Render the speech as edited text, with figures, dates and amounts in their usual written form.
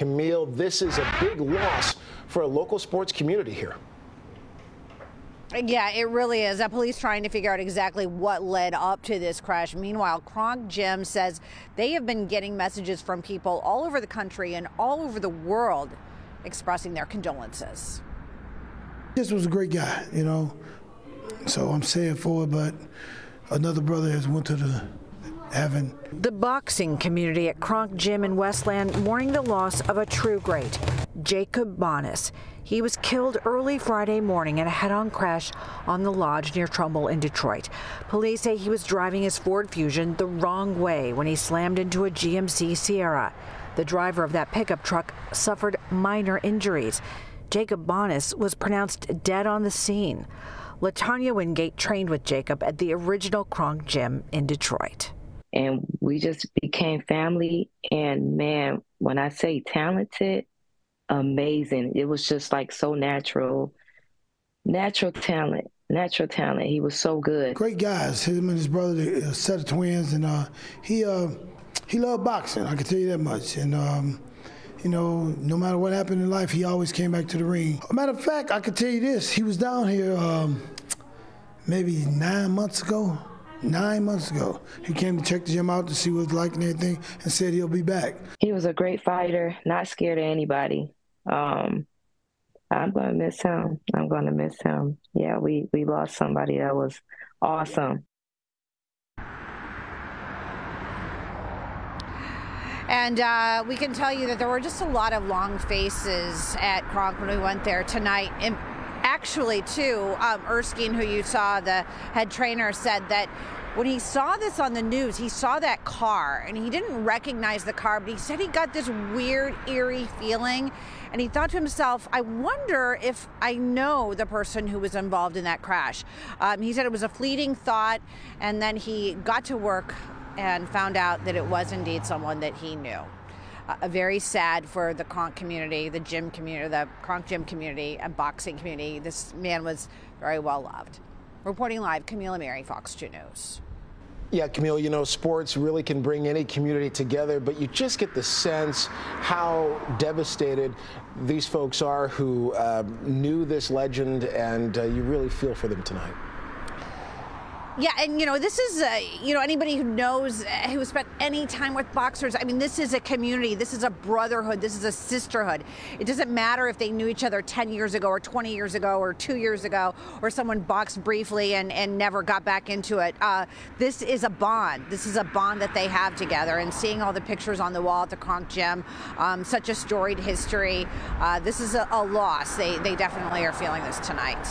Camille, this is a big loss for a local sports community here. Yeah, it really is. Police trying to figure out exactly what led up to this crash. Meanwhile, Kronk Gym says they have been getting messages from people all over the country and all over the world expressing their condolences. This was a great guy, you know, so I'm saying for it, but another brother has went to the heaven. The boxing community at Kronk Gym in Westland mourning the loss of a true great, Jacob Bonas. He was killed early Friday morning in a head-on crash on the Lodge near Trumbull in Detroit. Police say he was driving his Ford Fusion the wrong way when he slammed into a GMC Sierra. The driver of that pickup truck suffered minor injuries. Jacob Bonas was pronounced dead on the scene. LaTanya Wingate trained with Jacob at the original Kronk Gym in Detroit. And we just became family, and man, when I say talented, amazing. It was just like so natural, natural talent. He was so good. Great guys, him and his brother, a set of twins, and he loved boxing, I can tell you that much. And you know, no matter what happened in life, he always came back to the ring. A matter of fact, I can tell you this, he was down here maybe 9 months ago. 9 months ago, he came to check the gym out to see what it's like and everything, and said he'll be back. He was a great fighter, not scared of anybody. I'm gonna miss him. Yeah, we lost somebody that was awesome. And we can tell you that there were just a lot of long faces at Kronk when we went there tonight. And actually, too, Erskine, who you saw, the head trainer, said that when he saw this on the news, he saw that car, and he didn't recognize the car, but he said he got this weird, eerie feeling, and he thought to himself, I wonder if I know the person who was involved in that crash. He said it was a fleeting thought, and then he got to work and found out that it was indeed someone that he knew. Very sad for the Kronk community, the gym community, the Kronk Gym community and boxing community. This man was very well loved. Reporting live, Camille Amiri, Fox 2 News. Yeah, Camille, you know, sports really can bring any community together, but you just get the sense how devastated these folks are who knew this legend, and you really feel for them tonight. Yeah, and, you know, this is, you know, anybody who knows, who spent any time with boxers, I mean, this is a community, this is a brotherhood, this is a sisterhood. It doesn't matter if they knew each other 10 years ago or 20 years ago or 2 years ago, or someone boxed briefly and never got back into it. This is a bond. This is a bond that they have together. And seeing all the pictures on the wall at the Kronk Gym, such a storied history, this is a loss. They definitely are feeling this tonight.